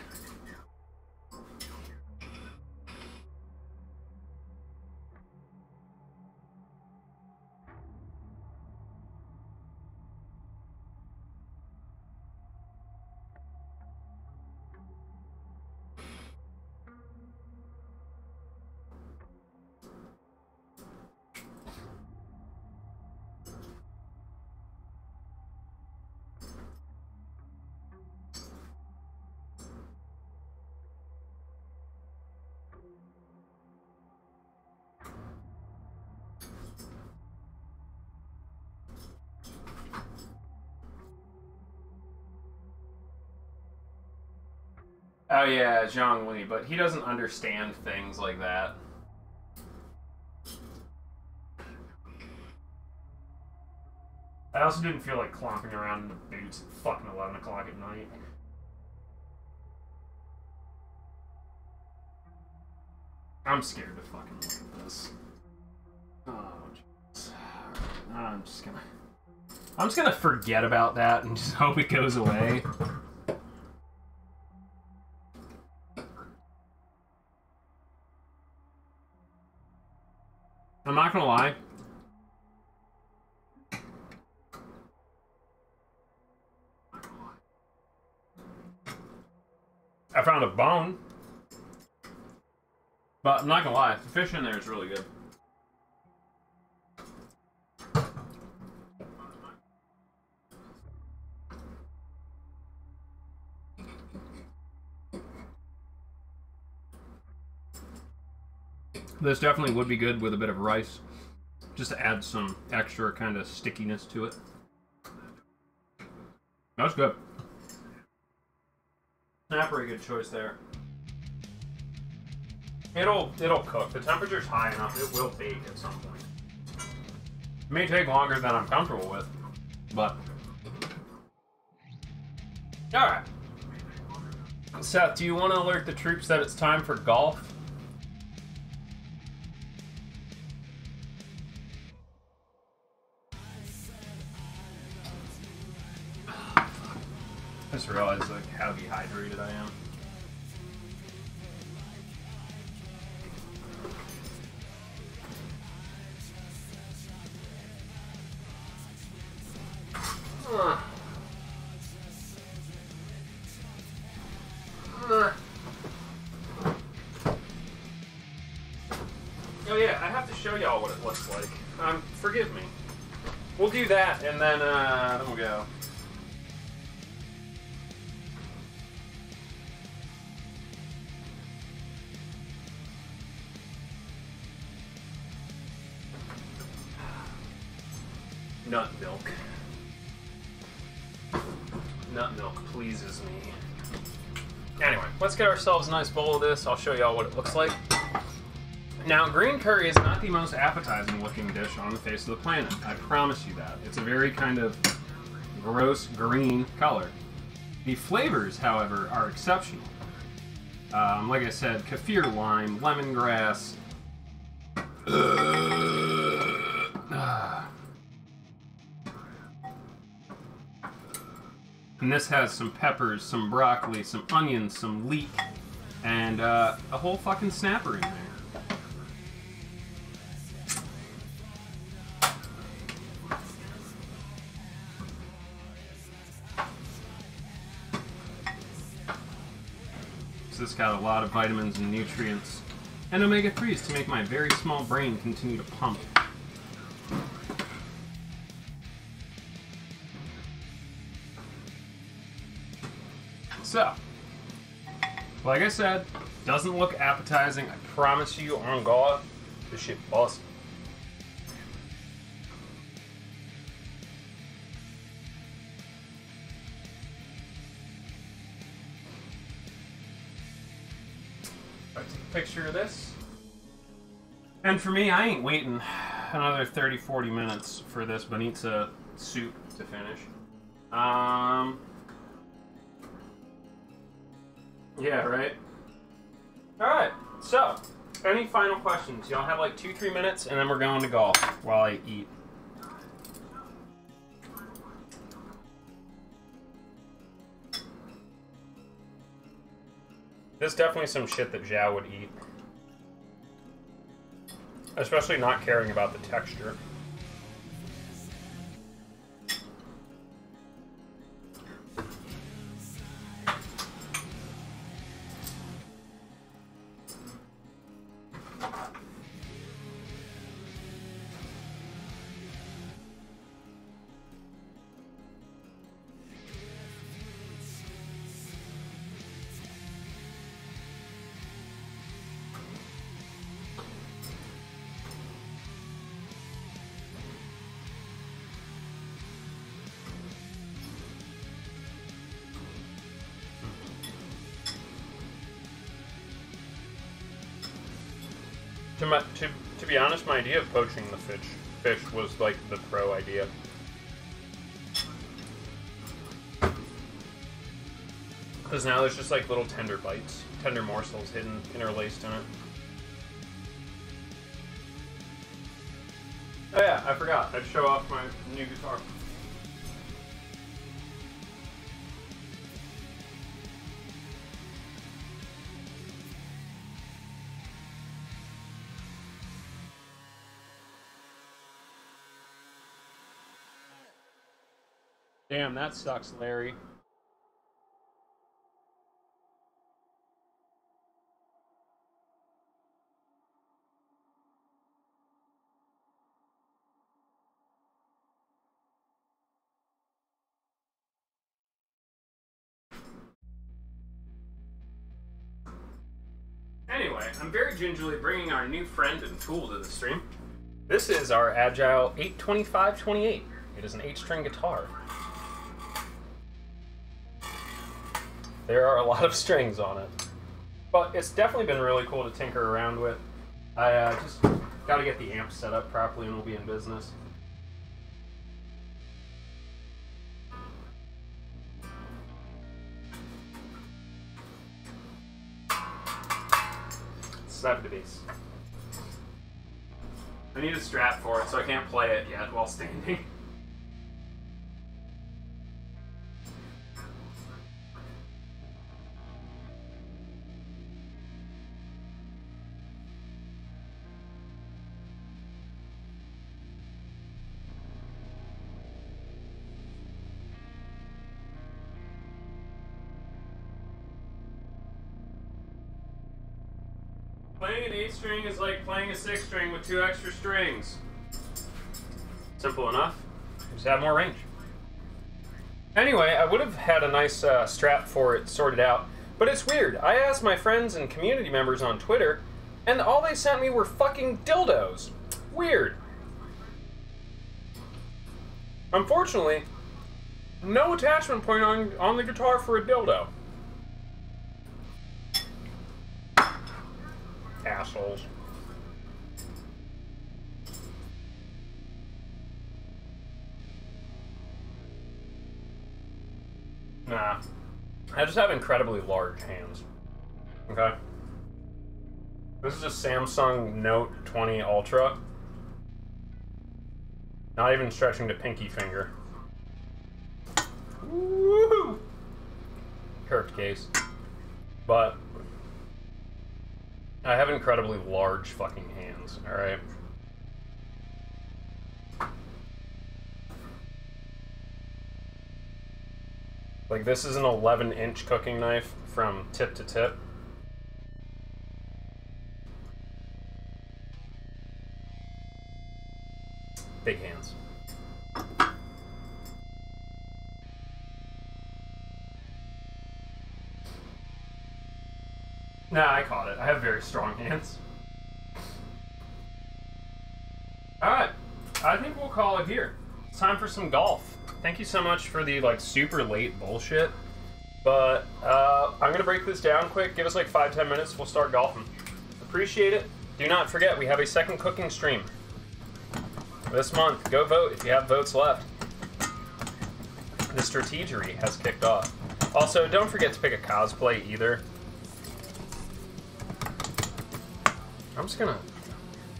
Oh yeah, Zhongli, but he doesn't understand things like that. I also didn't feel like clomping around in the boots at fucking eleven o'clock at night. I'm scared to fucking look at this. Oh, jeez. I'm just gonna... I'm just gonna forget about that and just hope it goes away. I'm not gonna lie. I found a bone. But I'm not gonna lie, the fish in there is really good. This definitely would be good with a bit of rice, just to add some extra kind of stickiness to it. That's good. Snapper, a good choice there. It'll it'll cook. The temperature's high enough. It will bake at some point. It may take longer than I'm comfortable with, but all right. Seth, do you want to alert the troops that it's time for golf? I just realized like how dehydrated I am. Uh. Uh. Oh yeah, I have to show y'all what it looks like. Um, forgive me. We'll do that and then uh, then we'll go. Nut milk. Nut milk pleases me. Anyway, let's get ourselves a nice bowl of this. I'll show y'all what it looks like. Now, green curry is not the most appetizing looking dish on the face of the planet. I promise you that. It's a very kind of gross green color. The flavors, however, are exceptional. Um, like I said, kaffir lime, lemongrass. And this has some peppers, some broccoli, some onions, some leek, and uh, a whole fucking snapper in there. So this got a lot of vitamins and nutrients and omega threes to make my very small brain continue to pump. So, like I said, doesn't look appetizing. I promise you, on God, this shit boss. Let's take a picture of this. And for me, I ain't waiting another thirty, forty minutes for this banitsa soup to finish. Um... Yeah, right? Alright, so, any final questions? Y'all have like two, three minutes, and then we're going to golf while I eat. This is definitely some shit that Zhao would eat. Especially not caring about the texture. to my, to to be honest, my idea of poaching the fish fish was like the pro idea. Because now there's just like little tender bites, tender morsels hidden, interlaced in it. Oh yeah, I forgot. I'd show off my new guitar. Damn, that sucks, Larry. Anyway, I'm very gingerly bringing our new friend and tool to the stream. This is our Agile eight twenty-five twenty-eight. It is an eight string guitar. There are a lot of strings on it, but it's definitely been really cool to tinker around with. I uh, just got to get the amp set up properly and we'll be in business. Slap the bass. I need a strap for it, so I can't play it yet while standing. Playing an eight string is like playing a six string with two extra strings. Simple enough. Just have more range. Anyway, I would have had a nice uh, strap for it sorted out, but it's weird. I asked my friends and community members on Twitter, and all they sent me were fucking dildos. Weird. Unfortunately, no attachment point on, on the guitar for a dildo. Assholes. Nah. I just have incredibly large hands. Okay? This is a Samsung Note twenty Ultra. Not even stretching to pinky finger. Woohoo! Curved case. But I have incredibly large fucking hands, alright? Like, this is an eleven inch cooking knife from tip to tip. Big hands. Nah, I caught it. I have very strong hands. Alright, I think we'll call it here. It's time for some golf. Thank you so much for the, like, super late bullshit. But, uh, I'm gonna break this down quick. Give us, like, five, ten minutes. We'll start golfing. Appreciate it. Do not forget, we have a second cooking stream this month. Go vote if you have votes left. The strategery has kicked off. Also, don't forget to pick a cosplay either. I'm just gonna,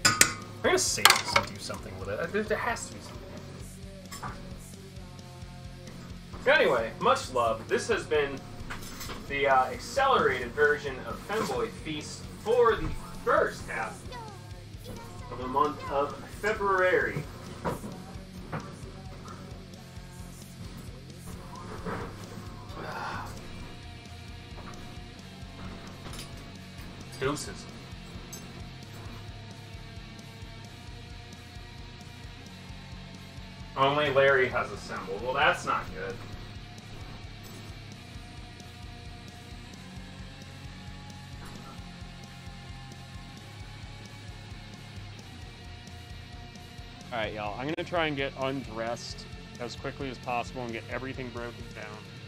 I'm gonna save this and do something with it. There has to be something. Anyway, much love. This has been the uh, accelerated version of Femboy Feast for the first half of the month of February. Deuces. Only Larry has a symbol. Well, that's not good. All right, y'all. I'm going to try and get undressed as quickly as possible and get everything broken down.